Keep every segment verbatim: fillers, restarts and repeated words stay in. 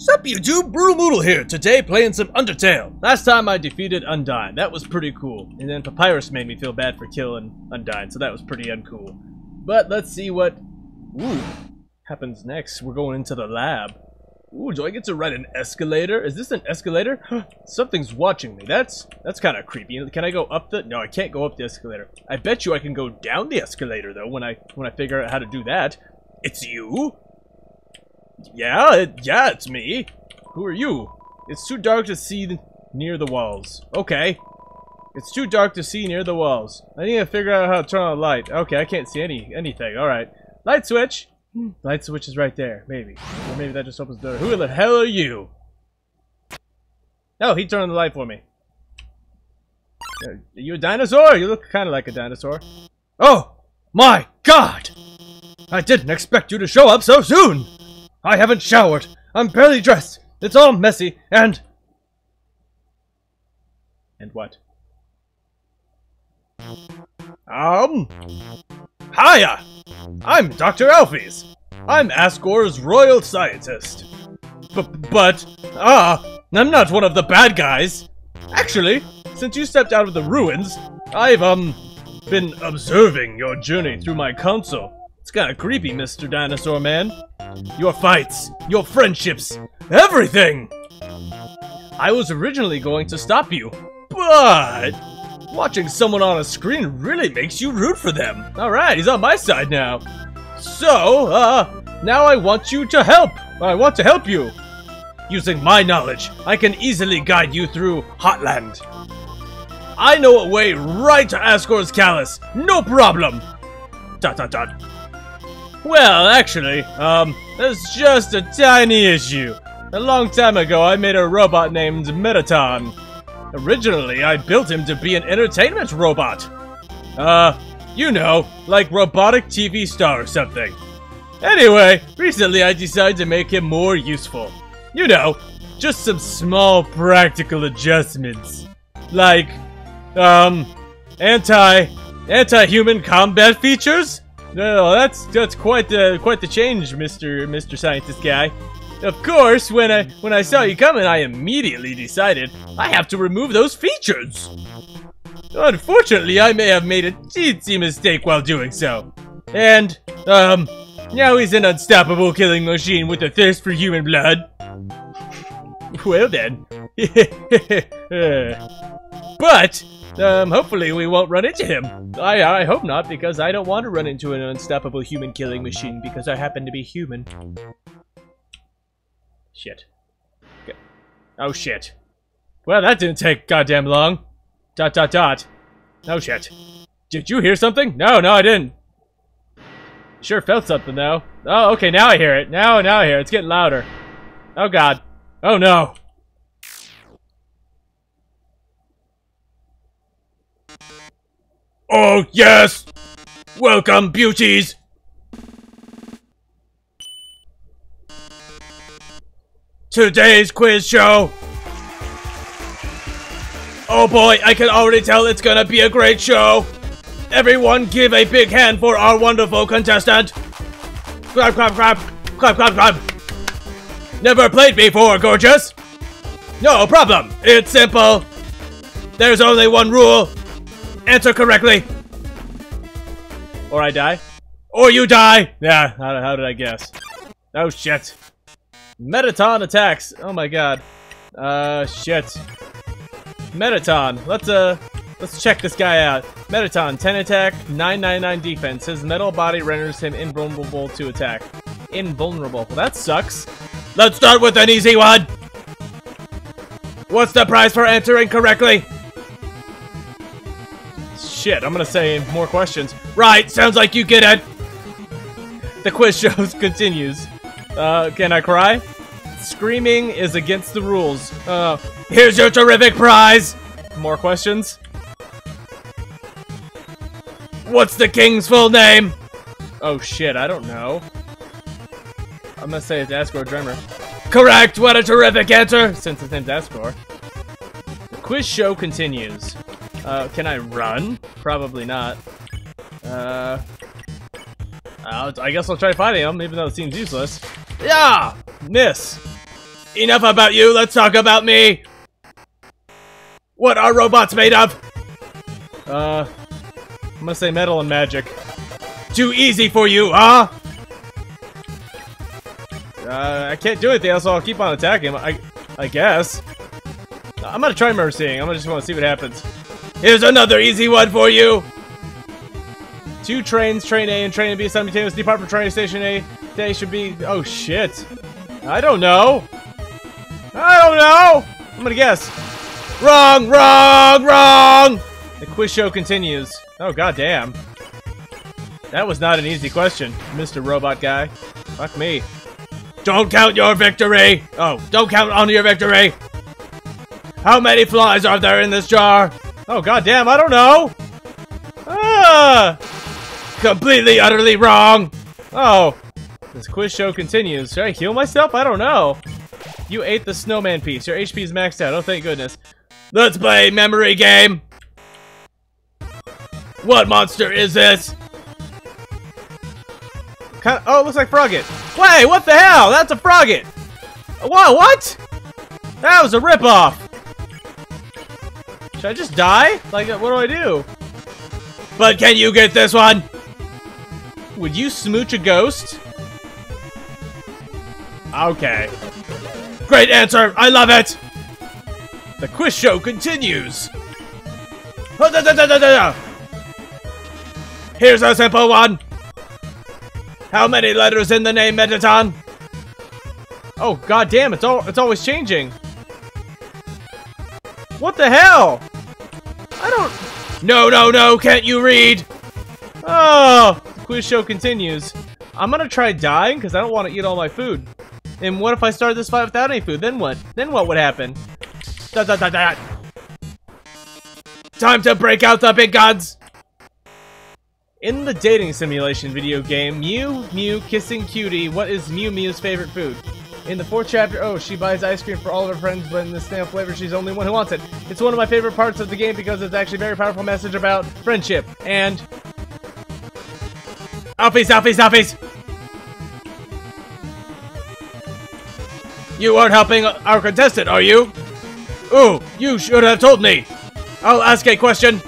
Sup YouTube, Brew Moodle here, today playing some Undertale. Last time I defeated Undyne, that was pretty cool. And then Papyrus made me feel bad for killing Undyne, so that was pretty uncool. But let's see what ooh, happens next. We're going into the lab. Ooh, do I get to ride an escalator? Is this an escalator? Something's watching me. That's that's kind of creepy. Can I go up the... No, I can't go up the escalator. I bet you I can go down the escalator, though, when I when I figure out how to do that. It's you? Yeah, it, yeah, it's me. Who are you? It's too dark to see the, near the walls. Okay. It's too dark to see near the walls. I need to figure out how to turn on the light. Okay, I can't see any anything. All right. Light switch. Light switch is right there. Maybe. Or maybe that just opens the door. Who the hell are you? No, he turned on the light for me. Are you a dinosaur? You look kind of like a dinosaur. Oh, my God. I didn't expect you to show up so soon. I haven't showered! I'm barely dressed! It's all messy, and... And what? Um... Hiya! I'm Doctor Alphys! I'm Asgore's Royal Scientist! B-but... Ah! I'm not one of the bad guys! Actually, since you stepped out of the ruins, I've, um... been observing your journey through my council. It's kinda creepy, Mister Dinosaur Man. Your fights, your friendships, everything! I was originally going to stop you, but... watching someone on a screen really makes you root for them. Alright, he's on my side now. So, uh, now I want you to help. I want to help you. Using my knowledge, I can easily guide you through Hotland. I know a way right to Asgore's Callus, no problem! Dot dot dot. Well, actually, um, there's just a tiny issue. A long time ago, I made a robot named Mettaton. Originally, I built him to be an entertainment robot. Uh, you know, like robotic T V star or something. Anyway, recently I decided to make him more useful. You know, just some small practical adjustments. Like, um, anti, anti-human combat features? No, that's that's quite the quite the change, Mister Mister Scientist guy. Of course, when I when I saw you coming, I immediately decided I have to remove those features. Unfortunately, I may have made a teensy mistake while doing so, and um, now he's an unstoppable killing machine with a thirst for human blood. Well then, but. Um, hopefully we won't run into him. I, I hope not, because I don't want to run into an unstoppable human killing machine because I happen to be human. Shit. Okay. Oh shit. Well, that didn't take goddamn long. Dot dot dot. Oh shit. Did you hear something? No, no I didn't. Sure felt something though. Oh, okay, now I hear it. Now, now I hear it. It's getting louder. Oh god. Oh no. Oh, yes! Welcome, beauties! Today's quiz show! Oh boy, I can already tell it's gonna be a great show! Everyone give a big hand for our wonderful contestant! Clap, clap, clap! Clap, clap, clap! Never played before, gorgeous! No problem, it's simple! There's only one rule! Answer correctly, or I die, or you die. Yeah, how, how did I guess? Oh shit! Mettaton attacks. Oh my god. Uh, shit. Mettaton. Let's uh, let's check this guy out. Mettaton, ten attack, nine ninety-nine defense. His metal body renders him invulnerable to attack. Invulnerable. Well, that sucks. Let's start with an easy one. What's the prize for answering correctly? Shit, I'm gonna say more questions. Right, sounds like you get it! The quiz show continues. Uh, can I cry? Screaming is against the rules. Uh, here's your terrific prize! More questions? What's the king's full name? Oh shit, I don't know. I'm gonna say it's Asgore Dreemurr. Correct, what a terrific answer! Since his name's Asgore. The quiz show continues. Uh, can I run? Probably not. Uh, I'll, I guess I'll try fighting him, even though it seems useless. Yeah! Miss! Enough about you, let's talk about me! What are robots made of? Uh, I'm gonna say metal and magic. Too easy for you, huh? Uh, I can't do anything else, so I'll keep on attacking him, I, I guess. I'm gonna try mercying, I'm gonna just wanna see what happens. Here's another easy one for you! Two trains, train A and train B, simultaneous depart from train station A. They should be... oh shit. I don't know. I don't know! I'm gonna guess. Wrong, wrong, wrong! The quiz show continues. Oh goddamn. That was not an easy question, Mister Robot Guy. Fuck me. Don't count your victory! Oh, don't count on your victory! How many flies are there in this jar? Oh goddamn, I don't know! Ah! Completely, utterly wrong! Oh. This quiz show continues. Should I heal myself? I don't know. You ate the snowman piece. Your H P is maxed out. Oh, thank goodness. Let's play memory game. What monster is this? Kind of, oh, it looks like Froggit. Wait, what the hell? That's a Froggit. Whoa, what? That was a ripoff. Should I just die? Like, what do I do? But can you get this one? Would you smooch a ghost? Okay. Great answer! I love it! The quiz show continues! Here's a simple one! How many letters in the name Mettaton? Oh god damn, it's all it's always changing. What the hell? I don't No no no, can't you read? Oh, the quiz show continues. I'm gonna try dying because I don't want to eat all my food. And what if I started this fight without any food? Then what? Then what would happen? Dot, dot, dot, dot. Time to break out the big guns! In the dating simulation video game, Mew Mew Kissing Cutie, what is Mew Mew's favorite food? In the fourth chapter, oh, she buys ice cream for all of her friends, but in the snail flavor, she's the only one who wants it. It's one of my favorite parts of the game because it's actually a very powerful message about friendship and... Alphys, Alphys, Alphys! You aren't helping our contestant, are you? Ooh, you should have told me. I'll ask a question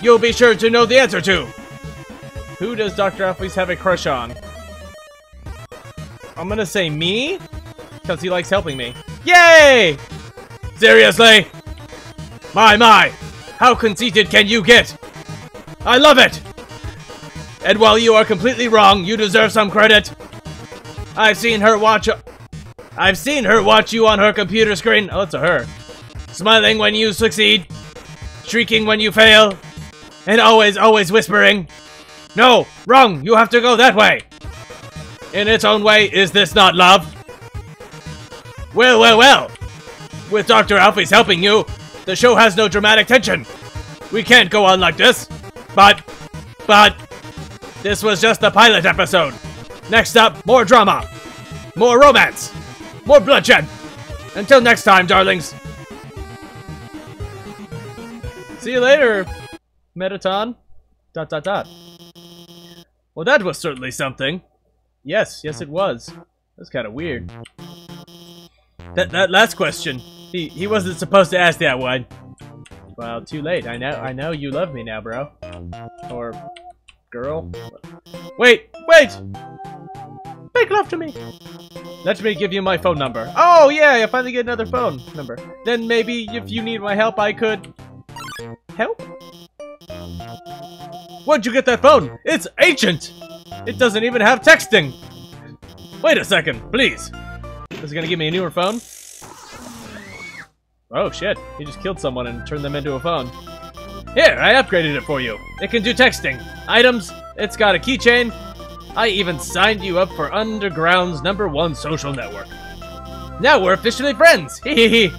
you'll be sure to know the answer to. Who does Doctor Alphys have a crush on? I'm gonna say me, because he likes helping me. Yay! Seriously? My, my, how conceited can you get? I love it! And while you are completely wrong, you deserve some credit. I've seen her watch... I've seen her watch you on her computer screen. Oh, that's a her. Smiling when you succeed, shrieking when you fail, and always, always whispering. No, wrong, you have to go that way. In its own way, is this not love? Well, well, well. With Doctor Alphys helping you, the show has no dramatic tension. We can't go on like this. But, but, this was just the pilot episode. Next up, more drama, more romance. More bloodshed! Until next time, darlings! See you later, Mettaton. Dot dot dot. Well, that was certainly something. Yes, yes it was. That's kind of weird. That that last question, he he wasn't supposed to ask that one. Well, too late. I know I know you love me now, bro. Or girl. Wait, wait! Make love to me! Let me give you my phone number. Oh yeah, I finally get another phone number. Then maybe if you need my help, I could... help? Where'd you get that phone? It's ancient! It doesn't even have texting! Wait a second, please! Is it gonna give me a newer phone? Oh shit, he just killed someone and turned them into a phone. Here, I upgraded it for you. It can do texting, items, it's got a keychain, I even signed you up for Underground's number one social network. Now we're officially friends! Hee hee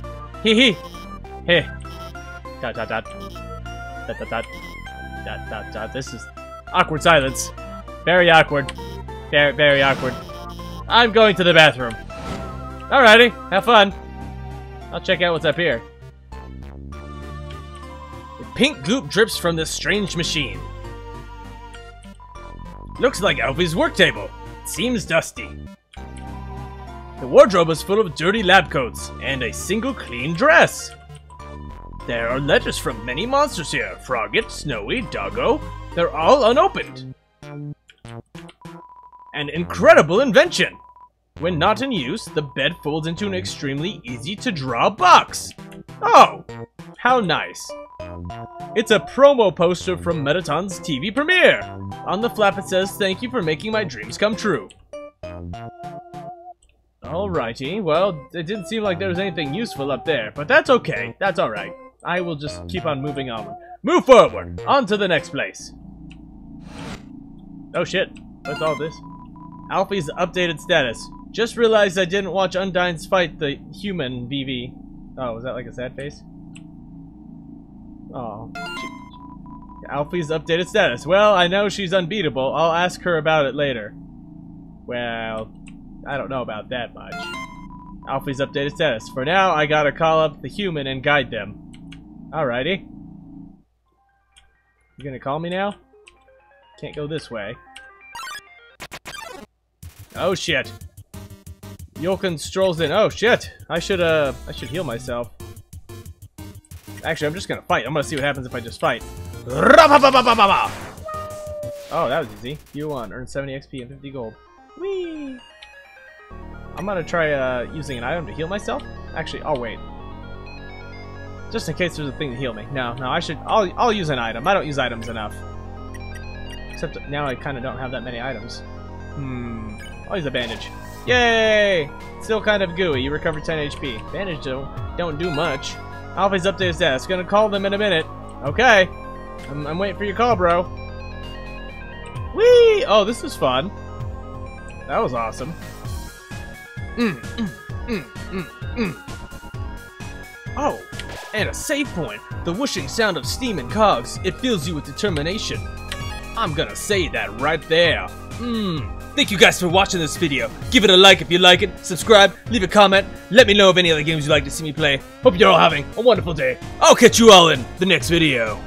hee! Hee hee! Heh. Dot dot dot. Dot dot dot. Dot dot dot. This is awkward silence. Very awkward. Very, very awkward. I'm going to the bathroom. Alrighty, have fun. I'll check out what's up here. The pink goop drips from this strange machine. Looks like Alphys' work table. Seems dusty. The wardrobe is full of dirty lab coats and a single clean dress. There are letters from many monsters here. Froggit, Snowy, Doggo. They're all unopened. An incredible invention! When not in use, the bed folds into an extremely easy-to-draw box. Oh! How nice. It's a promo poster from Mettaton's T V premiere. On the flap it says, "Thank you for making my dreams come true." Alrighty, well, it didn't seem like there was anything useful up there, but that's okay. That's alright. I will just keep on moving on. Move forward! On to the next place. Oh shit. What's all this? Alphys' updated status. Just realized I didn't watch Undyne's fight the human V V. Oh, was that like a sad face? Oh. Alphys' updated status. Well, I know she's unbeatable. I'll ask her about it later. Well, I don't know about that much. Alphys' updated status. For now, I gotta call up the human and guide them. Alrighty. You gonna call me now? Can't go this way. Oh shit. Yolkin strolls in. Oh shit. I should uh I should heal myself. Actually, I'm just gonna fight. I'm gonna see what happens if I just fight. Oh, that was easy. You won. Earn seventy X P and fifty gold. Whee! I'm gonna try uh using an item to heal myself. Actually, I'll wait. Just in case there's a thing to heal me. No, no, I should I'll I'll use an item. I don't use items enough. Except now I kinda don't have that many items. Hmm. Oh, he's a bandage. Yay! Still kind of gooey. You recover ten H P. Bandage don't, don't do much. Alphys updated status. Gonna call them in a minute. Okay. I'm, I'm waiting for your call, bro. Whee! Oh, this was fun. That was awesome. Mm, mm, mm, mm, mm. Oh, and a save point. The whooshing sound of steam and cogs. It fills you with determination. I'm gonna say that right there. Mmm. Thank you guys for watching this video. Give it a like if you like it, subscribe, leave a comment, let me know of any other games you'd like to see me play. Hope you're all having a wonderful day. I'll catch you all in the next video.